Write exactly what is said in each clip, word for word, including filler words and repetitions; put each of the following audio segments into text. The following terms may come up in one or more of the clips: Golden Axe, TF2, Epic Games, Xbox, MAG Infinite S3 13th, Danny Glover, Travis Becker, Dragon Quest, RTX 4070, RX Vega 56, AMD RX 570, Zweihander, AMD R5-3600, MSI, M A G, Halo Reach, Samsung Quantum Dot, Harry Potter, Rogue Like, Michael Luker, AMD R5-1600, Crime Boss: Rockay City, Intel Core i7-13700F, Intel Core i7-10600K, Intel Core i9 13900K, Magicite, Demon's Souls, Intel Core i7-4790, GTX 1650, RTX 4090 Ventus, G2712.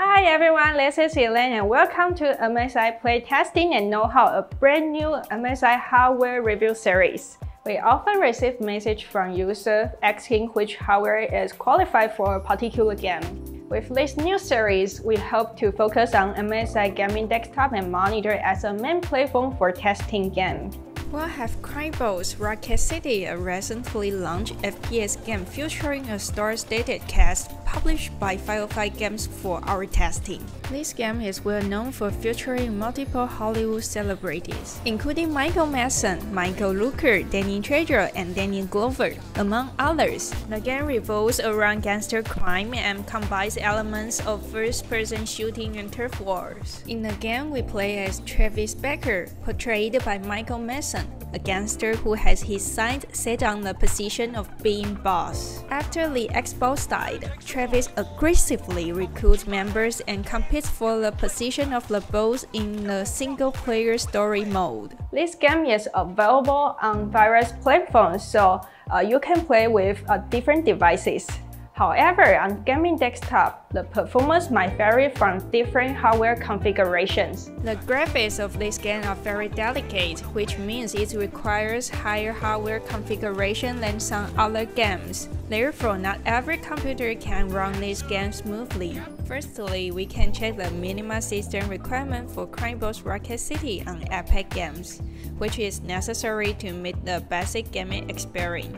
Hi everyone, this is Elaine and welcome to M S I Playtesting and Know-How, a brand new M S I hardware review series. We often receive messages from users asking which hardware is qualified for a particular game. With this new series, we hope to focus on M S I gaming desktop and monitor as a main platform for testing games. We'll have Crime Boss: Rockay City, a recently launched F P S game featuring a star-studded cast, published by Firefly Games for our testing. This game is well known for featuring multiple Hollywood celebrities, including Michael Mason, Michael Luker, Danny Trejo, and Danny Glover, among others. The game revolves around gangster crime and combines elements of first-person shooting and turf wars. In the game, we play as Travis Becker, portrayed by Michael Mason, a gangster who has his sights set on the position of being boss. After the Xbox died, Travis aggressively recruits members and competes for the position of the boss in the single-player story mode. This game is available on various platforms, so uh, you can play with uh, different devices. However, on gaming desktop, the performance might vary from different hardware configurations. The graphics of this game are very delicate, which means it requires higher hardware configuration than some other games. Therefore, not every computer can run this game smoothly. Firstly, we can check the minimum system requirement for Crime Boss: Rockay City on Epic Games, which is necessary to meet the basic gaming experience.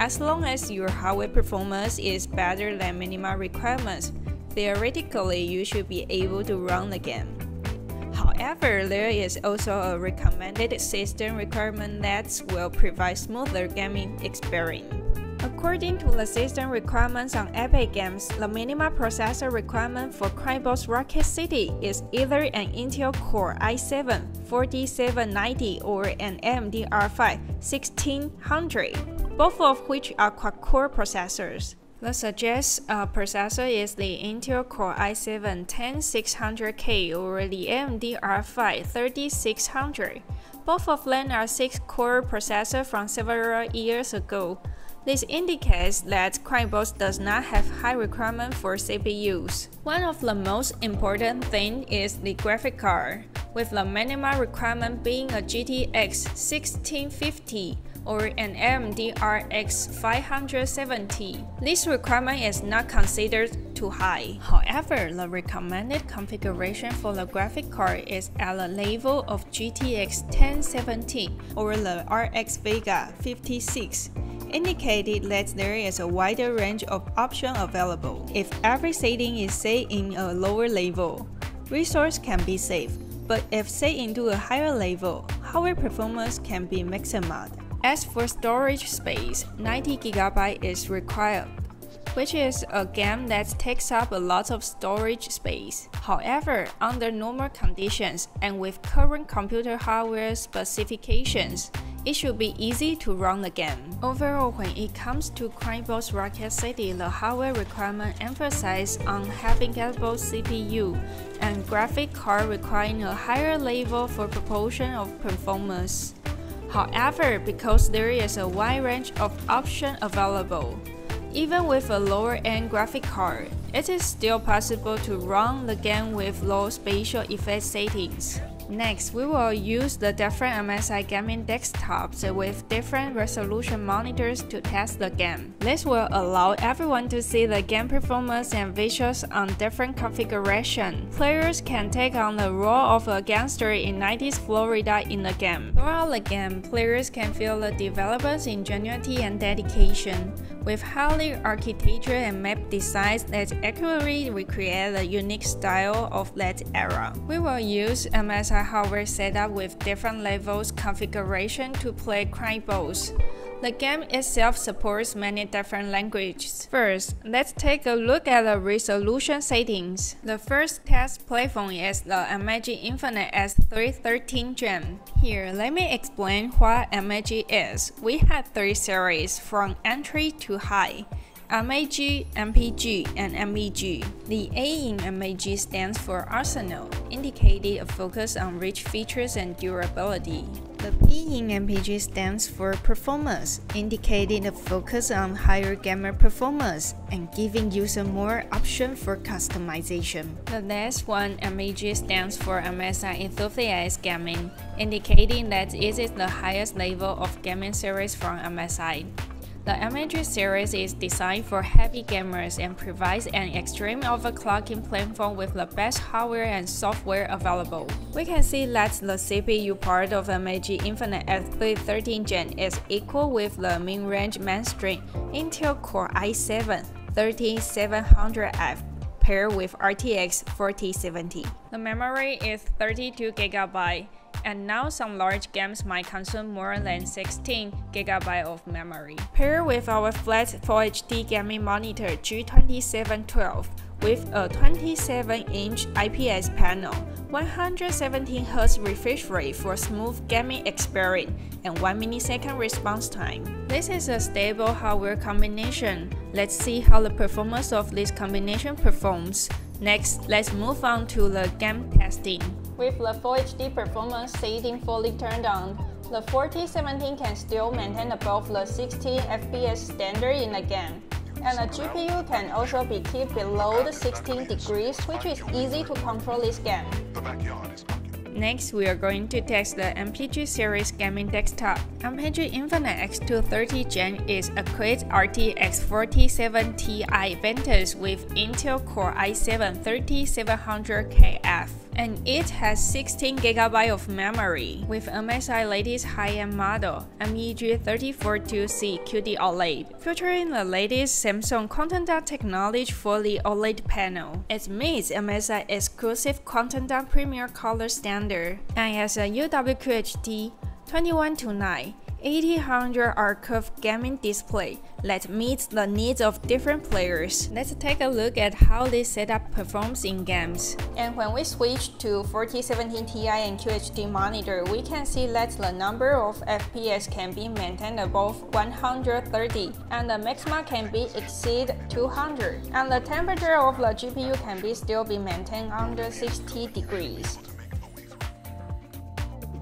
As long as your hardware performance is better than minimum requirements, theoretically you should be able to run the game. However, there is also a recommended system requirement that will provide smoother gaming experience. According to the system requirements on Epic Games, the minimum processor requirement for Crime Boss: Rockay City is either an Intel Core i seven forty-seven ninety or an A M D R five sixteen hundred, both of which are quad-core processors. The suggested uh, processor is the Intel Core i seven ten six hundred K or the A M D R five thirty-six hundred. Both of them are six-core processors from several years ago. This indicates that Crime Boss does not have high requirement for C P Us. One of the most important things is the graphic card, with the minimum requirement being a G T X sixteen fifty or an A M D R X five seventy. This requirement is not considered too high. However, the recommended configuration for the graphic card is at the level of G T X ten seventy or the R X Vega fifty-six. Indicated that there is a wider range of options available if every setting is set in a lower level. Resource can be saved, but if set into a higher level, hardware performance can be maximized. As for storage space, ninety gigabytes is required, which is a game that takes up a lot of storage space. However, under normal conditions and with current computer hardware specifications, it should be easy to run the game. Overall, when it comes to Crime Boss: Rockay City, the hardware requirement emphasizes on having capable C P U and graphic card requiring a higher level for proportion of performance. However, because there is a wide range of options available, even with a lower-end graphic card, it is still possible to run the game with low spatial effect settings. Next, we will use the different M S I gaming desktops with different resolution monitors to test the game. This will allow everyone to see the game performance and visuals on different configurations. Players can take on the role of a gangster in nineties Florida in the game. Throughout the game, players can feel the developer's ingenuity and dedication, with highly architecture and map designs that accurately recreate the unique style of that era. We will use M S I hardware setup with different levels configuration to play Crime Boss. The game itself supports many different languages. First, let's take a look at the resolution settings. The first test platform is the M A G Infinite S three thirteen Gen. Here, let me explain what M A G is. We had three series, from entry to high: M A G, M P G, and M E G. The A in M A G stands for Arsenal, indicating a focus on rich features and durability. The P in M P G stands for performance, indicating a focus on higher gamma performance and giving users more options for customization. The next one, M A G, stands for M S I Enthusiast Gaming, indicating that it is the highest level of gaming series from M S I. The M A G series is designed for heavy gamers and provides an extreme overclocking platform with the best hardware and software available. We can see that the C P U part of M A G Infinite S three thirteen Gen is equal with the mid-range mainstream Intel Core i seven thirteen seven hundred F paired with R T X forty seventy. The memory is thirty-two gigabytes, and now some large games might consume more than sixteen gigabytes of memory. Paired with our flat Full H D gaming monitor G twenty-seven twelve with a twenty-seven inch I P S panel, one hundred seventeen hertz refresh rate for smooth gaming experience, and one millisecond response time. This is a stable hardware combination. Let's see how the performance of this combination performs. Next, let's move on to the game testing. With the Full H D performance setting fully turned on, the forty seventy can still maintain above the sixty F P S standard in the game, and the G P U can also be kept below the sixteen degrees, which is easy to control this game. Next, we are going to test the M P G series gaming desktop. M P G Infinite X two thirty Gen is equipped R T X forty seventy Ti Ventus with Intel Core i seven thirteen seven hundred K F, and it has sixteen gigabytes of memory. With M S I latest high-end model, M E G three forty-two C Q D OLED, featuring the latest Samsung Quantum Dot technology for the OLED panel. It meets M S I exclusive Quantum Dot Premier color standard, and has a U W Q H D twenty-one to nine eighty hundred R-curve gaming display that meets the needs of different players. Let's take a look at how this setup performs in games. And when we switch to forty seventy Ti and Q H D monitor, we can see that the number of F P S can be maintained above one hundred thirty, and the maxima can be exceed two hundred, and the temperature of the G P U can be still be maintained under sixty degrees.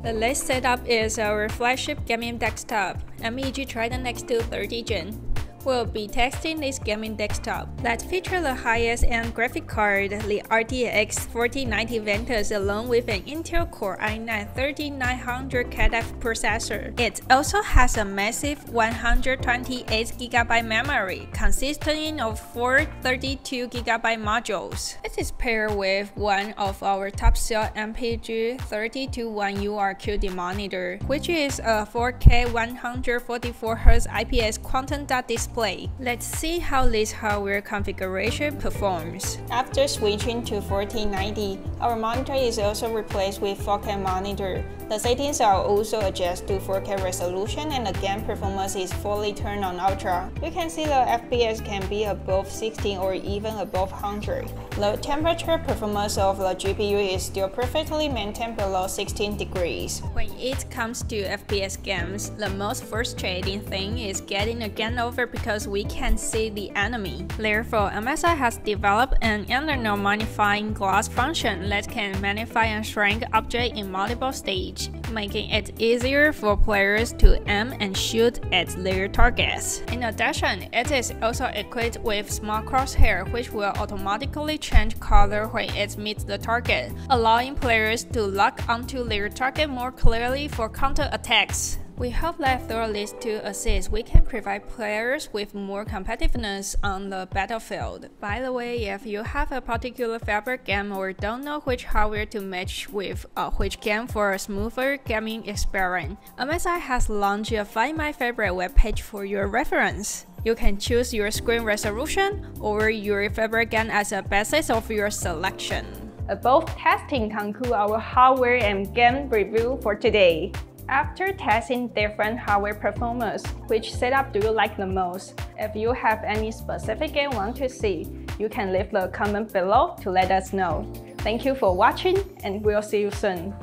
The last setup is our flagship gaming desktop, M E G Trident X two thirty Gen. We'll be testing this gaming desktop that features the highest-end graphic card, the R T X forty ninety Ventus, along with an Intel Core i nine thirteen nine hundred K F processor. It also has a massive one hundred twenty-eight gigabyte memory, consisting of four thirty-two gigabyte modules. This is paired with one of our top-sell M P G three two two one U R Q D monitor, which is a four K one hundred forty-four hertz I P S Quantum Dot display. Let's see how this hardware configuration performs. After switching to forty ninety, our monitor is also replaced with four K monitor. The settings are also adjusted to four K resolution, and the game performance is fully turned on ultra. You can see the F P S can be above sixteen or even above one hundred. The temperature performance of the G P U is still perfectly maintained below sixteen degrees. When it comes to F P S games, the most frustrating thing is getting a game over because we can't see the enemy. Therefore, M S I has developed an internal magnifying glass function that can magnify and shrink objects in multiple stages, making it easier for players to aim and shoot at their targets. In addition, it is also equipped with smart crosshair, which will automatically change color when it meets the target, allowing players to lock onto their target more clearly for counter-attacks. We hope that through these two assists, we can provide players with more competitiveness on the battlefield. By the way, if you have a particular favorite game or don't know which hardware to match with or which game for a smoother gaming experience, M S I has launched a Find My Favorite webpage for your reference. You can choose your screen resolution or your favorite game as a basis of your selection. Above testing concludes our hardware and game review for today. After testing different hardware performance, which setup do you like the most? If you have any specific game you want to see, you can leave the comment below to let us know. Thank you for watching, and we'll see you soon.